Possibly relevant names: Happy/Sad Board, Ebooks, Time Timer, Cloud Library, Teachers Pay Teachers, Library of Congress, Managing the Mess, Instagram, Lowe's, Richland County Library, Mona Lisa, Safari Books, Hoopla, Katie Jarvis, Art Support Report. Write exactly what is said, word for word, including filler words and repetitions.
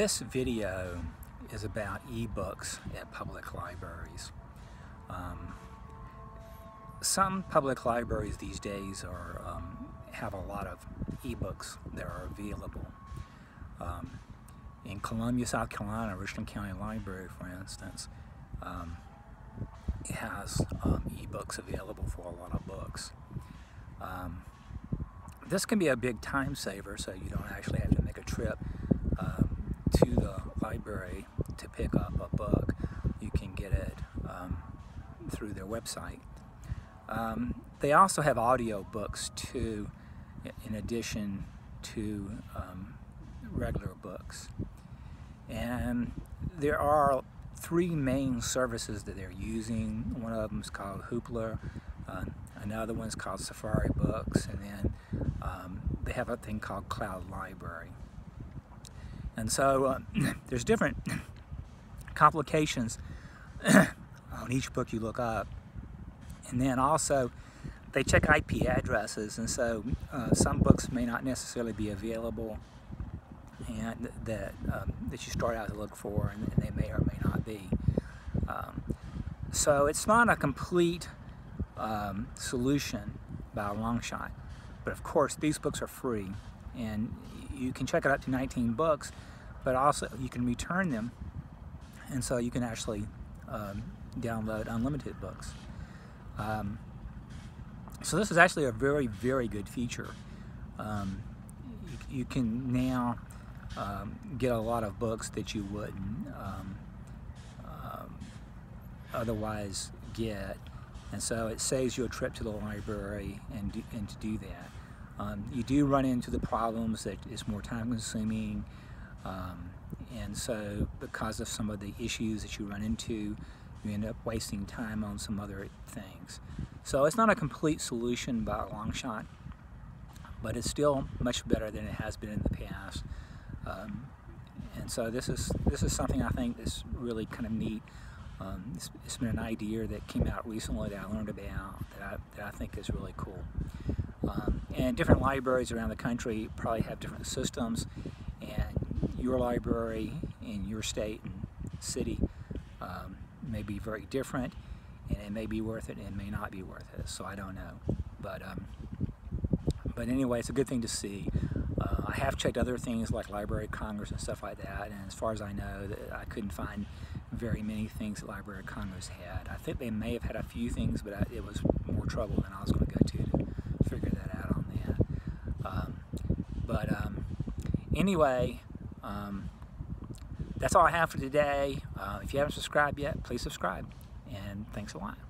This video is about ebooks at public libraries. Um, some public libraries these days are um, have a lot of ebooks that are available. Um, in Columbia, South Carolina, Richland County Library, for instance, um, it has um, ebooks available for a lot of books. Um, this can be a big time saver, so you don't actually have to make a trip um, to the library to pick up a book. You can get it um, through their website. Um, they also have audio books too, in addition to um, regular books. And there are three main services that they're using. One of them is called Hoopla, uh, another one's called Safari Books, and then um, they have a thing called Cloud Library. And so uh, there's different complications on each book you look up. And then also they check I P addresses, and so uh, some books may not necessarily be available and that um, that you start out to look for, and they may or may not be. Um, so it's not a complete um, solution by a long shot, but of course these books are free, and you can check it up to nineteen books, but also you can return them, and so you can actually um, download unlimited books. Um, so this is actually a very, very good feature. Um, you, you can now Um, get a lot of books that you wouldn't um, um, otherwise get, and so it saves you a trip to the library and, do, and to do that. Um, you do run into the problems that it's more time consuming, um, and so because of some of the issues that you run into, you end up wasting time on some other things. So it's not a complete solution by a long shot, but it's still much better than it has been in the past. Um, and so this is this is something I think is really kind of neat. Um, it's, it's been an idea that came out recently that I learned about that I, that I think is really cool. Um, and different libraries around the country probably have different systems, and your library in your state and city um, may be very different, and it may be worth it and it may not be worth it, so I don't know. But, um, but anyway, it's a good thing to see. Uh, I have checked other things like Library of Congress and stuff like that, and as far as I know, I couldn't find very many things that Library of Congress had. I think they may have had a few things, but I, it was more trouble than I was going to go to to figure that out on that. Um, but um, anyway, um, that's all I have for today. Uh, if you haven't subscribed yet, please subscribe, and thanks a lot.